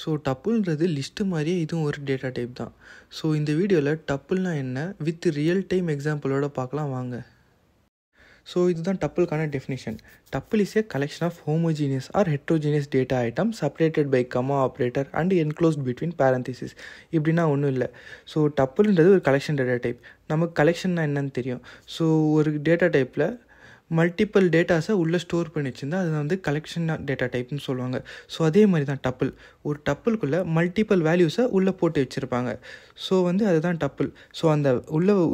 So tuple is a list mariye idhum or data type da. So in the video la tuple na enna with real time example oda paakalam vaanga. So this is the tuple kana definition. Tuple is a collection of homogeneous or heterogeneous data items separated by comma operator and enclosed between parentheses. இப்படினா ஒண்ணும் இல்ல. So tupleன்றது ஒரு collection data type. நமக்கு collectionனா என்னன்னு தெரியும். So ஒரு data typeல multiple dataஸ உள்ள store பண்ணி வச்சிருந்தா அது வந்து collection data type னு சொல்வாங்க. So அதே மாதிரி தான் tuple. ஒரு tupleக்குள்ள multiple values உள்ள போட்டு வச்சிருப்பாங்க. So வந்து அதுதான் tuple. So அந்த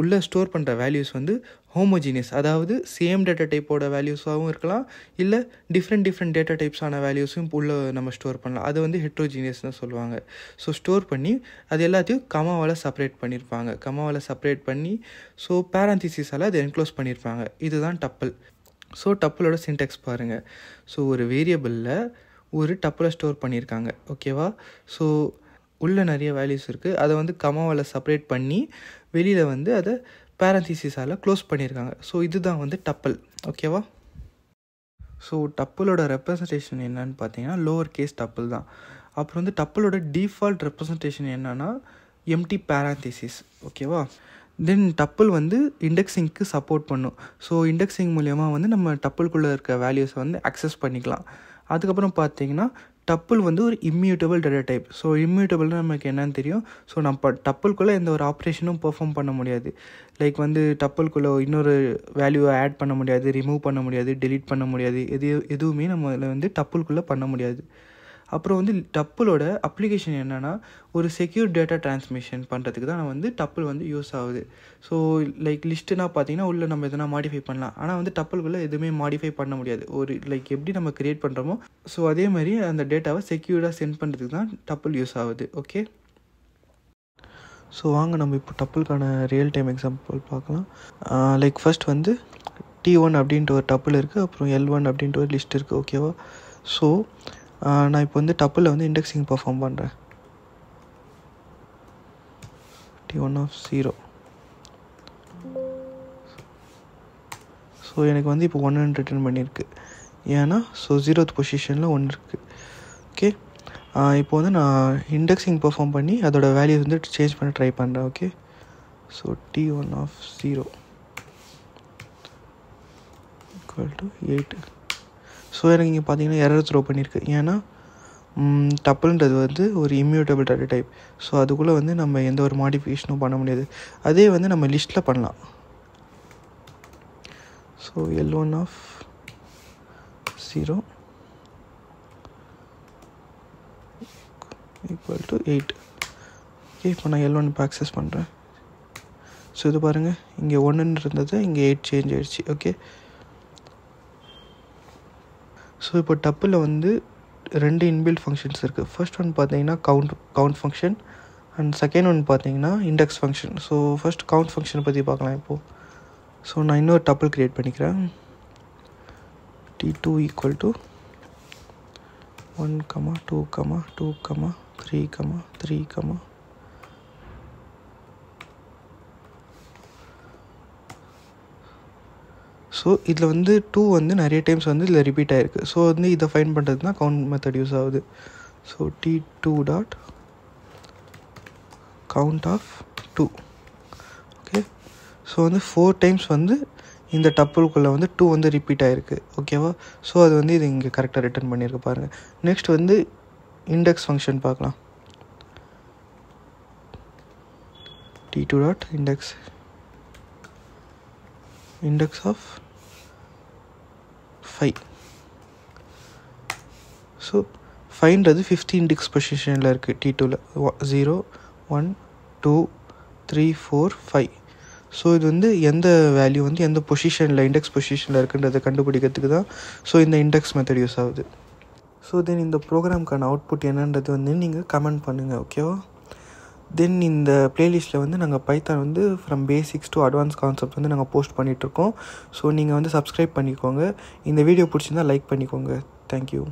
உள்ள ஸ்டோர் பண்ற values வந்து homogeneous, அதாவது same data type ஓட values-ஆவும் இருக்கலாம் இல்ல different data types-ஆன values-உம் உள்ள நம்ம ஸ்டோர் பண்ணலாம். அது வந்து heterogeneous-னு சொல்வாங்க. So ஸ்டோர் பண்ணி அது எல்லாத்தையும் comma-வால செப்பரேட் பண்ணிருப்பாங்க. comma-வால செப்பரேட் பண்ணி so parentheses-ஆல அதை என்க்ளோஸ் பண்ணிருப்பாங்க. இதுதான் tuple. So tuple-ஓட syntax பாருங்க. So ஒரு variable-ல ஒரு tuple-ஐ ஸ்டோர் பண்ணிருக்காங்க. ஓகேவா? So உள்ள நிறைய values இருக்கு. அத வந்து comma-வால செப்பரேட் பண்ணி வெளியில வந்து அத parentheses ala close பண்ணிருக்காங்க. So இதுதான் வந்து tuple. ஓகேவா? So tuple ஓட representation என்னன்னு பாத்தீங்கன்னா lower case tuple தான். அப்புறம் வந்து tuple ஓட default representation என்னன்னா empty parentheses. ஓகேவா? Then tuple வந்து indexing க்கு support பண்ணும். So indexing மூலமா வந்து நம்ம tuple குள்ள இருக்க values வந்து access பண்ணிக்கலாம். அதுக்கு அப்புறம் பாத்தீங்கன்னா tuple வந்து ஒரு immutable data type. So immutable னா நமக்கு என்னன்னு தெரியும். So நம்ம tuple குள்ள எந்த ஒரு ஆபரேஷனும் perform பண்ண முடியாது. லைக் வந்து tuple குள்ள இன்னொரு வேல்யூவை ஆட் பண்ண முடியாது, ரிமூவ் பண்ண முடியாது, delete பண்ண முடியாது. எதுவுமே நம்மள வந்து tuple குள்ள பண்ண முடியாது. அப்புறம் வந்து tuple ஓட அப்ளிகேஷன் என்னன்னா ஒரு செக்யூர் டேட்டா ட்ரான்ஸ்மிஷன் பண்றதுக்கு தான் வந்து tuple வந்து யூஸ் ஆகுது. சோ லைக் லிஸ்ட்னா பாத்தீங்கன்னா உள்ள நம்ம எதனா மாடிஃபை பண்ணலாம். ஆனா வந்து tuple குள்ள எதுமே மாடிஃபை பண்ண முடியாது. ஒரு லைக் எப்படி நம்ம கிரியேட் பண்றோமோ சோ அதே மாதிரி அந்த டேட்டாவை செக்யூரா சென்ட் பண்றதுக்கு தான் tuple யூஸ் ஆகுது. ஓகே? சோ வாங்க நம்ம இப்போ tupleக்கான ரியல் டைம் எக்ஸாம்பிள் பார்க்கலாம். லைக் ஃபர்ஸ்ட் வந்து T1 அப்படின்ற ஒரு tuple இருக்கு. அப்புறம் L1 அப்படின்ற ஒரு லிஸ்ட் இருக்கு. ஓகேவா? சோ நான் இப்போ வந்து tuple வந்து இண்டெக்ஸிங் பெர்ஃபார்ம் பண்றேன். t1 of 0. சோ எனக்கு வந்து இப்போ 1 ன்னு ரிட்டர்ன் பண்ணிருக்கு. ஏன்னா சோ 0th பொசிஷன்ல 1 இருக்கு. ஓகே? இப்போ வந்து நான் இண்டெக்ஸிங் பெர்ஃபார்ம் பண்ணி அதோட வேல்யூ வந்து சேஞ்ச் பண்ண ட்ரை பண்றேன். Okay? So t1 of 0 = 8. So எனக்கு இங்க பாத்தீங்கன்னா எரர் த்ரோ பண்ணிருக்கு. ஏன்னா டப்பிள்ன்றது வந்து ஒரு இம்யூட்டபிள் டேட்டா டைப். சோ அதுக்குள்ள வந்து நம்ம எந்த ஒரு மாடிஃபிகேஷனும் பண்ண முடியாது. அதே வந்து நம்ம லிஸ்ட்ல பண்ணலாம். So L1 of 0 = 8. ஓகே, இப்போ நான் L1 க்கு ஆக்சஸ் பண்றேன். சோ இது பாருங்க, இங்க 1 ன்னு இருந்தது இங்க 8 சேஞ்ச் ஆயிடுச்சு. ஓகே? ஸோ இப்போ டப்பில் வந்து ரெண்டு இன்பில்ட் ஃபங்க்ஷன்ஸ் இருக்குது. ஃபர்ஸ்ட் ஒன் பார்த்தீங்கன்னா count function and second one பார்த்தீங்கன்னா index function. So first count ஃபங்க்ஷனை பற்றி பார்க்கலாம் இப்போது. ஸோ நான் இன்னொரு டப்பிள் க்ரியேட் பண்ணிக்கிறேன். t2 equal to 1, 2, 2, 3, 3. ஸோ இதில் வந்து 2 வந்து நிறைய டைம்ஸ் வந்து இதில் ரிப்பீட் ஆகிருக்கு. ஸோ வந்து இதை ஃபைன் பண்ணுறதுனா கவுண்ட் மெத்தட் யூஸ் ஆகுது. So t2 dot count of 2. Okay? So வந்து 4 டைம்ஸ் வந்து இந்த டப்புளுக்குள்ளே வந்து 2 வந்து ரிப்பீட் ஆகிருக்கு. ஓகேவா? ஸோ அது வந்து இது இங்கே கரெக்டாக ரிட்டர்ன் பண்ணியிருக்கு பாருங்கள். நெக்ஸ்ட் வந்து இண்டெக்ஸ் ஃபங்க்ஷன் பார்க்கலாம். t2 dot index of 5. so 5 ன்றது 15 index position ல இருக்கு. t2 ல 0 1 2 3 4 5. so இது வந்து எந்த வேல்யூ வந்து எந்த பொசிஷன்ல index பொசிஷன்ல இருக்குன்றதை கண்டுபிடிக்கிறதுக்கு தான் சோ இந்த இண்டெக்ஸ் மெத்தட் யூஸ் ஆகுது. சோ தென் இந்த ப்ரோக்ராம்க்கான அவுட்புட் என்னன்றது வந்து நீங்க கமெண்ட் பண்ணுங்க. ஓகேவா? தென் இந்த பிளேலிஸ்ட்டில் வந்து நாங்கள் பைத்தான் வந்து from basics to advance concept வந்து நாங்கள் போஸ்ட் பண்ணிகிட்ருக்கோம். ஸோ நீங்கள் வந்து சப்ஸ்கிரைப் பண்ணிக்கோங்க. இந்த வீடியோ பிடிச்சிருந்தால் லைக் பண்ணிக்கோங்க. தேங்க்யூ.